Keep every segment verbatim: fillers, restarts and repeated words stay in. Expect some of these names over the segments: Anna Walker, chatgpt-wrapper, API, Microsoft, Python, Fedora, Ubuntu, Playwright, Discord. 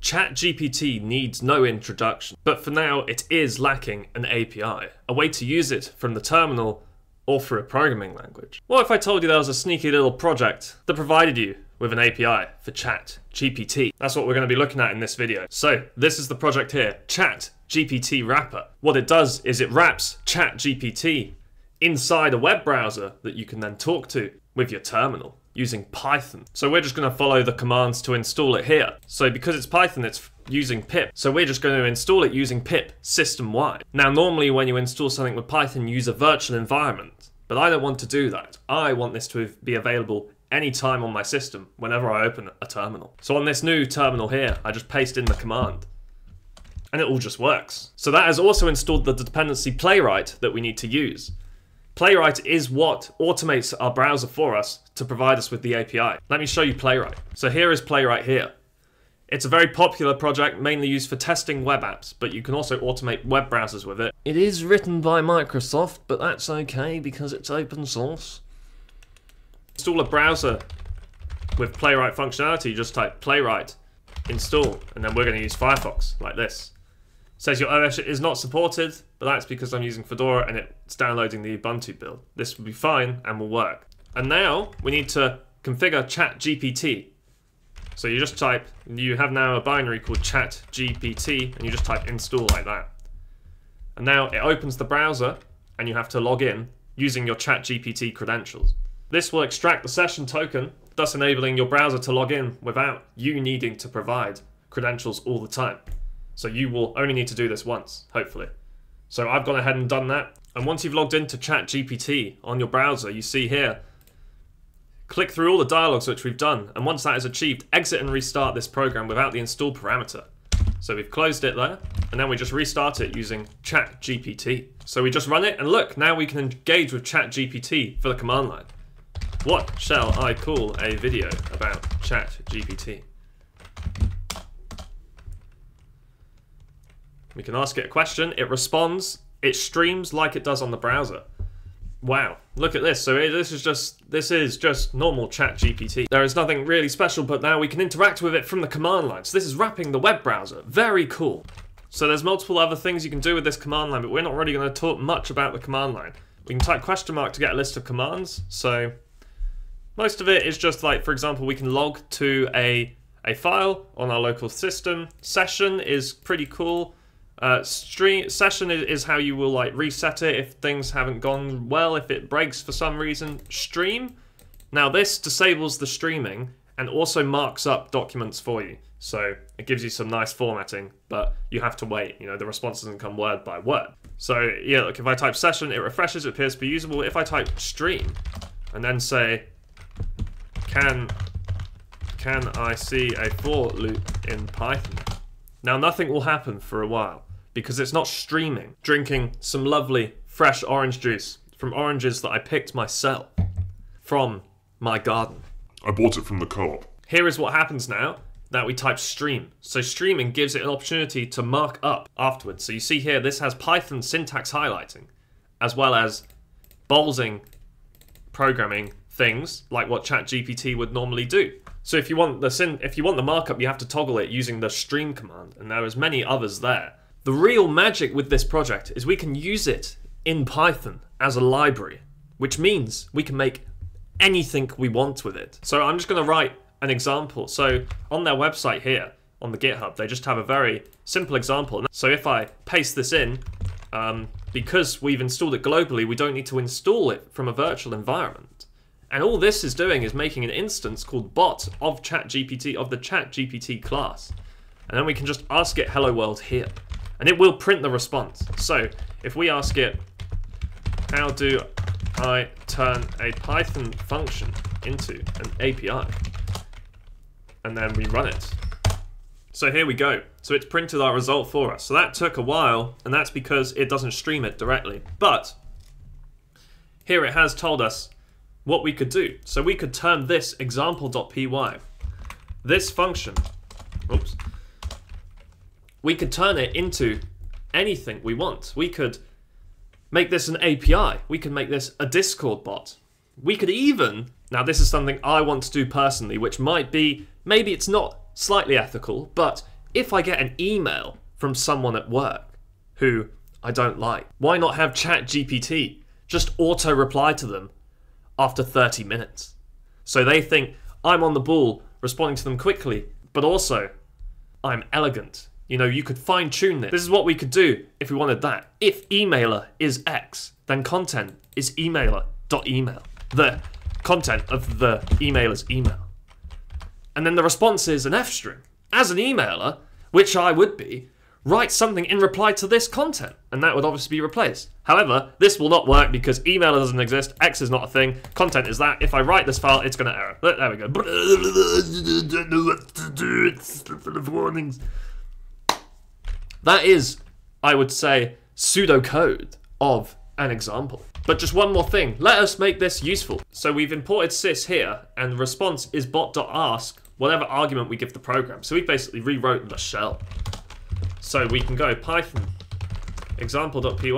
ChatGPT needs no introduction, but for now it is lacking an A P I, a way to use it from the terminal or through a programming language. What if I told you there was a sneaky little project that provided you with an A P I for ChatGPT? That's what we're going to be looking at in this video. So this is the project here, ChatGPT Wrapper. What it does is it wraps ChatGPT inside a web browser that you can then talk to with your terminal using Python. So we're just going to follow the commands to install it here. So because it's Python, it's using pip. So we're just going to install it using pip system-wide. Now, normally when you install something with Python, you use a virtual environment, but I don't want to do that. I want this to be available anytime on my system, whenever I open a terminal. So on this new terminal here, I just paste in the command and it all just works. So that has also installed the dependency Playwright that we need to use. Playwright is what automates our browser for us to provide us with the A P I. Let me show you Playwright. So here is Playwright here. It's a very popular project, mainly used for testing web apps, but you can also automate web browsers with it. It is written by Microsoft, but that's okay because it's open source. Install a browser with Playwright functionality. You just type Playwright install, and then we're going to use Firefox like this. Says your O S is not supported, but that's because I'm using Fedora and it's downloading the Ubuntu build. This will be fine and will work. And now we need to configure ChatGPT. So you just type, you have now a binary called ChatGPT, and you just type install like that. And now it opens the browser and you have to log in using your ChatGPT credentials. This will extract the session token, thus enabling your browser to log in without you needing to provide credentials all the time. So you will only need to do this once, hopefully. So I've gone ahead and done that. And once you've logged into ChatGPT on your browser, you see here, click through all the dialogues which we've done. And once that is achieved, exit and restart this program without the install parameter. So we've closed it there, and then we just restart it using ChatGPT. So we just run it, and look, now we can engage with ChatGPT for the command line. What shall I call a video about ChatGPT? We can ask it a question, it responds, it streams like it does on the browser. Wow, look at this. So this is just this is just normal ChatGPT. There is nothing really special, but now we can interact with it from the command line. So this is wrapping the web browser. Very cool. So there's multiple other things you can do with this command line, but we're not really going to talk much about the command line. We can type question mark to get a list of commands. So most of it is just like, for example, we can log to a, a file on our local system. Session is pretty cool. Uh, stream session is how you will like reset it if things haven't gone well, if it breaks for some reason. Stream, now this disables the streaming and also marks up documents for you, so it gives you some nice formatting, but you have to wait, you know, the response doesn't come word by word. So yeah, look, if I type session, it refreshes, it appears to be usable. If I type stream and then say can can I see a for loop in Python, now nothing will happen for a while because it's not streaming. Drinking some lovely fresh orange juice from oranges that I picked myself from my garden. I bought it from the co-op. Here is what happens now that we type stream. So streaming gives it an opportunity to mark up afterwards. So you see here, this has Python syntax highlighting as well as bolzing programming things like what ChatGPT would normally do. So if you want the sin if you want the markup, you have to toggle it using the stream command, and there is many others there. The real magic with this project is we can use it in Python as a library, which means we can make anything we want with it. So I'm just going to write an example. So on their website here, on the GitHub, they just have a very simple example. So if I paste this in, um, because we've installed it globally, we don't need to install it from a virtual environment. And all this is doing is making an instance called bot of ChatGPT, of the ChatGPT class. And then we can just ask it hello world here. And it will print the response. So if we ask it, how do I turn a Python function into an A P I? And then we run it. So here we go. So it's printed our result for us. So that took a while, and that's because it doesn't stream it directly. But here it has told us what we could do. So we could turn this example.py, this function, oops, we could turn it into anything we want. We could make this an A P I. We could make this a Discord bot. We could even, now this is something I want to do personally, which might be, maybe it's not slightly ethical, but if I get an email from someone at work who I don't like, why not have ChatGPT just auto-reply to them after thirty minutes? So they think I'm on the ball, responding to them quickly, but also I'm elegant. You know, you could fine-tune this. This is what we could do if we wanted that. If emailer is X, then content is emailer.email. The content of the emailer's email. And then the response is an F string. As an emailer, which I would be, write something in reply to this content, and that would obviously be replaced. However, this will not work because emailer doesn't exist, X is not a thing, content is that. If I write this file, it's gonna error. There we go. Don't know what to do, it's full of warnings. That is, I would say, pseudocode of an example. But just one more thing, let us make this useful. So we've imported sys here, and the response is bot.ask whatever argument we give the program. So we basically rewrote the shell. So we can go Python example.py,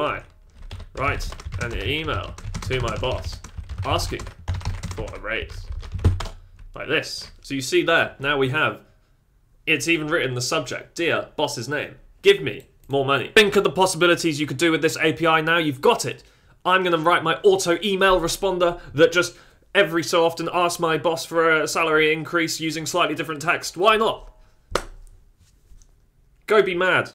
write an email to my boss asking for a raise, like this. So you see there, now we have, it's even written the subject, dear boss's name, give me more money. Think of the possibilities you could do with this A P I now, you've got it. I'm gonna write my auto email responder that just every so often asks my boss for a salary increase using slightly different text, why not? Go be mad.